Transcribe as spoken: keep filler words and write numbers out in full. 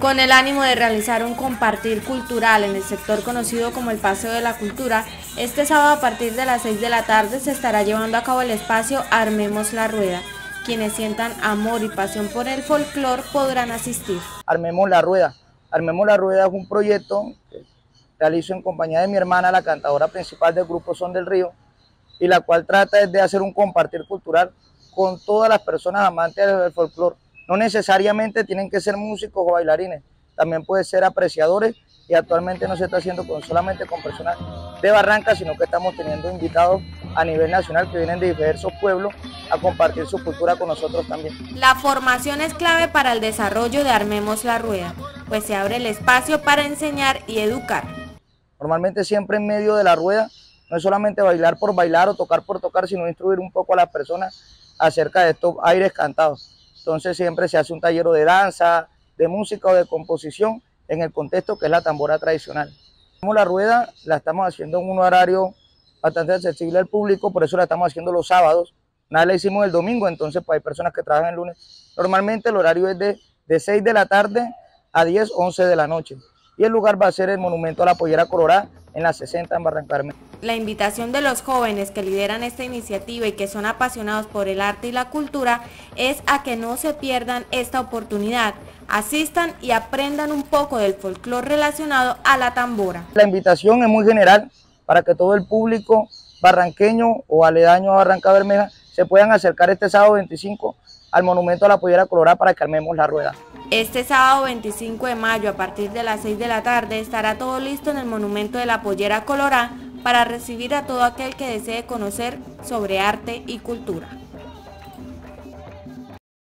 Con el ánimo de realizar un compartir cultural en el sector conocido como el Paseo de la Cultura, este sábado a partir de las seis de la tarde se estará llevando a cabo el espacio Armemos la Rueda. Quienes sientan amor y pasión por el folclore podrán asistir. Armemos la Rueda. Armemos la Rueda es un proyecto que realizo en compañía de mi hermana, la cantadora principal del grupo Son del Río, y la cual trata de hacer un compartir cultural con todas las personas amantes del folclore. No necesariamente tienen que ser músicos o bailarines, también pueden ser apreciadores, y actualmente no se está haciendo con, solamente con personas de Barranca, sino que estamos teniendo invitados a nivel nacional que vienen de diversos pueblos a compartir su cultura con nosotros también. La formación es clave para el desarrollo de Armemos la Rueda, pues se abre el espacio para enseñar y educar. Normalmente siempre en medio de la rueda, no es solamente bailar por bailar o tocar por tocar, sino instruir un poco a las personas acerca de estos aires cantados. Entonces siempre se hace un taller de danza, de música o de composición en el contexto que es la tambora tradicional. La rueda la estamos haciendo en un horario bastante accesible al público, por eso la estamos haciendo los sábados. Nada la hicimos el domingo, entonces pues hay personas que trabajan el lunes. Normalmente el horario es de, de seis de la tarde a diez, once de la noche. Y el lugar va a ser el monumento a la Pollera Colorá en la sesenta en Barrancabermeja. La invitación de los jóvenes que lideran esta iniciativa y que son apasionados por el arte y la cultura es a que no se pierdan esta oportunidad, asistan y aprendan un poco del folclore relacionado a la tambora. La invitación es muy general para que todo el público barranqueño o aledaño a Barrancabermeja se puedan acercar este sábado veinticinco al monumento a la Pollera Colorá para que armemos la rueda. Este sábado veinticinco de mayo a partir de las seis de la tarde estará todo listo en el monumento de la Pollera Colorá para recibir a todo aquel que desee conocer sobre arte y cultura.